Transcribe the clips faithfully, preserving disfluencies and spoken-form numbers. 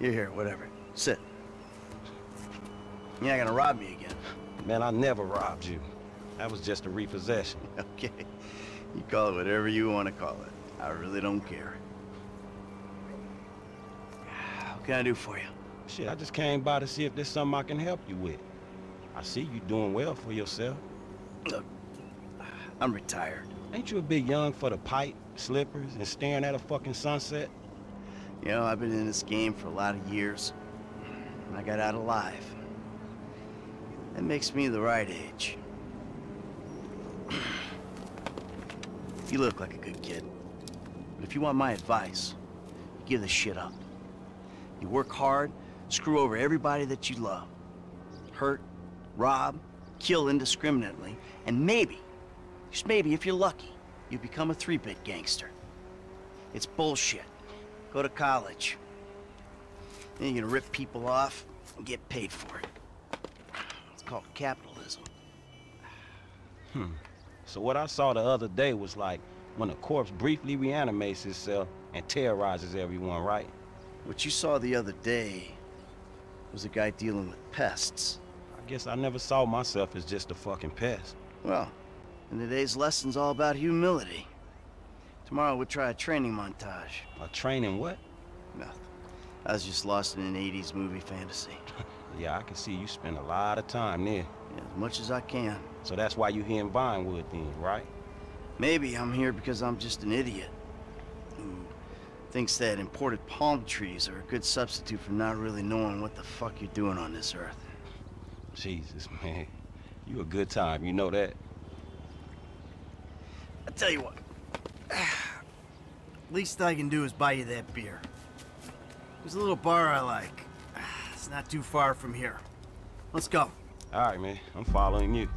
You're here, whatever. Sit. You're not gonna rob me again. Man, I never robbed you. That was just a repossession. Okay. You call it whatever you want to call it. I really don't care. What can I do for you? Shit, I just came by to see if there's something I can help you with. I see you doing well for yourself. Look, I'm retired. Ain't you a bit young for the pipe, slippers, and staring at a fucking sunset? You know, I've been in this game for a lot of years, and I got out alive. That makes me the right age. You look like a good kid. But if you want my advice, you give this shit up. You work hard, screw over everybody that you love. Hurt, rob, kill indiscriminately, and maybe, just maybe if you're lucky, you become a three-bit gangster. It's bullshit. Go to college. Then you're gonna rip people off and get paid for it. It's called capitalism. Hmm. So what I saw the other day was like when a corpse briefly reanimates itself and terrorizes everyone, right? What you saw the other day was a guy dealing with pests. I guess I never saw myself as just a fucking pest. Well, and today's lesson's all about humility. Tomorrow we'll try a training montage. A training what? Nothing. I was just lost in an eighties movie fantasy. Yeah, I can see you spend a lot of time there. Yeah, as much as I can. So that's why you're here in Vinewood then, right? Maybe I'm here because I'm just an idiot who thinks that imported palm trees are a good substitute for not really knowing what the fuck you're doing on this earth. Jesus, man. You a good time, you know that? I tell you what. Least I can do is buy you that beer. There's a little bar I like. It's not too far from here. Let's go. All right, man. I'm following you.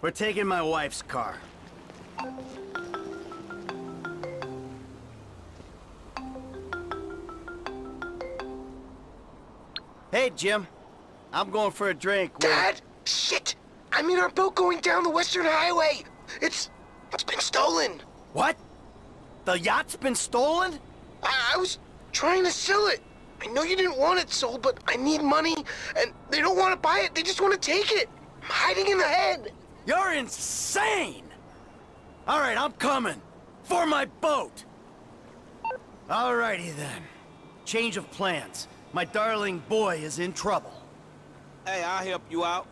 We're taking my wife's car. Hey, Jim. I'm going for a drink. Dad! With... Shit! I'm in our boat going down the Western highway! It's... It's been stolen! What? The yacht's been stolen? I, I was trying to sell it. I know you didn't want it sold, but I need money, and they don't want to buy it. They just want to take it. I'm hiding in the head. You're insane! All right, I'm coming. For my boat! All righty, then. Change of plans. My darling boy is in trouble. Hey, I'll help you out.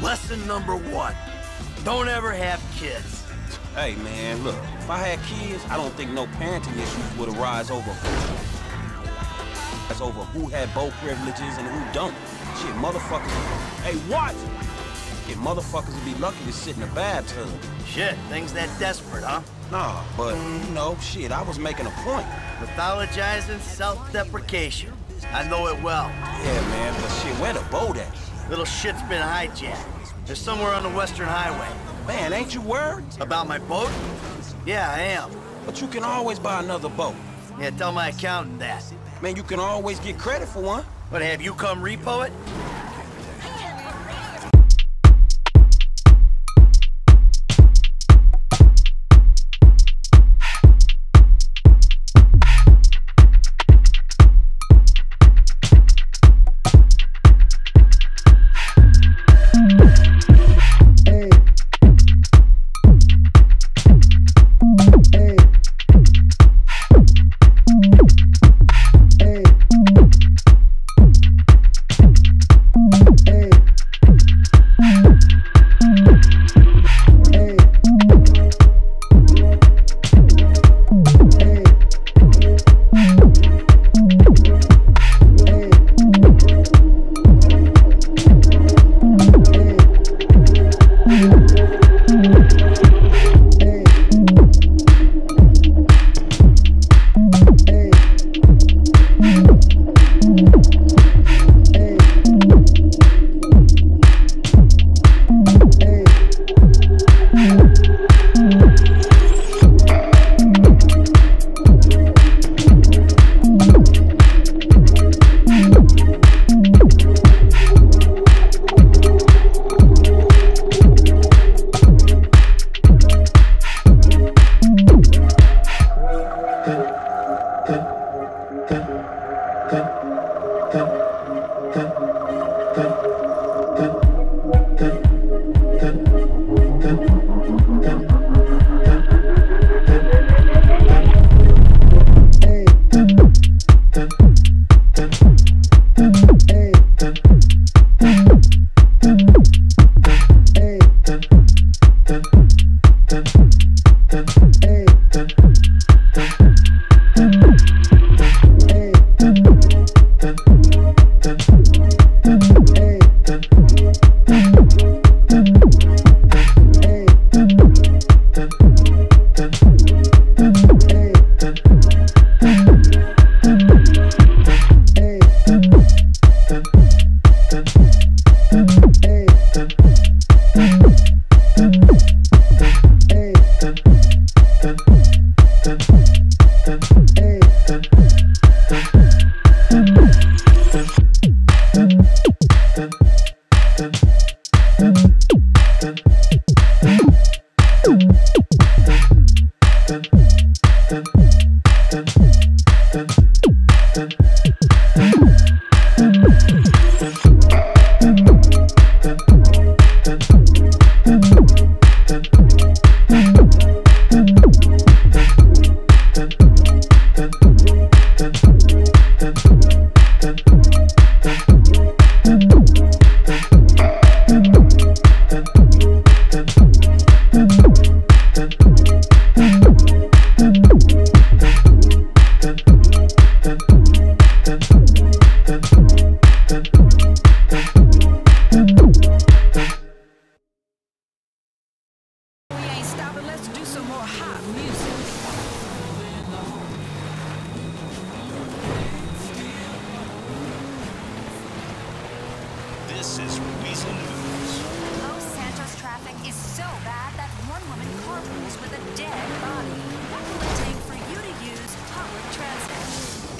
Lesson number one, don't ever have kids. Hey man, look, if I had kids, I don't think no parenting issues would arise over who, over who had both privileges and who don't. Shit, motherfuckers, hey what? Shit, motherfuckers would be lucky to sit in a bathtub. Shit, things that desperate, huh? Nah, but, you know, shit, I was making a point. Mythologizing self-deprecation. I know it well. Yeah man, but shit, where the boat at? Little shit's been hijacked. They're somewhere on the Western highway. Man, ain't you worried? About my boat? Yeah, I am. But you can always buy another boat. Yeah, tell my accountant that. Man, you can always get credit for one. But have you come repo it? This is Weasel News. Los Santos traffic is so bad that one woman carpools with a dead body. What will it take for you to use public transit?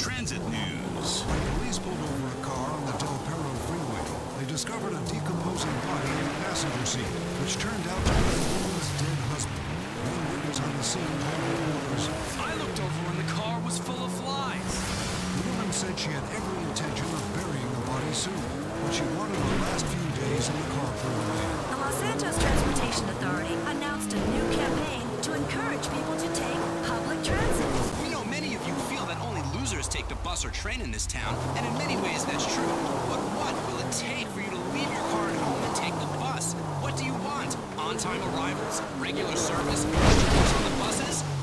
Transit news. Police pulled over a car on the Del Perro Freeway. They discovered a decomposing body in the passenger seat, which turned out to be the woman's dead husband. One witness on the scene told reporters, "I looked over and the car was full of flies." The woman said she had every intention of burying the body soon, but she wanted the last few days in the carpool lane. The Los Santos Transportation Authority announced a new campaign to encourage people to take public transit. We know many of you feel that only losers take the bus or train in this town, and in many ways that's true. But what will it take for you to leave your car at home and take the bus? What do you want? On-time arrivals? Regular service? Drivers on the buses?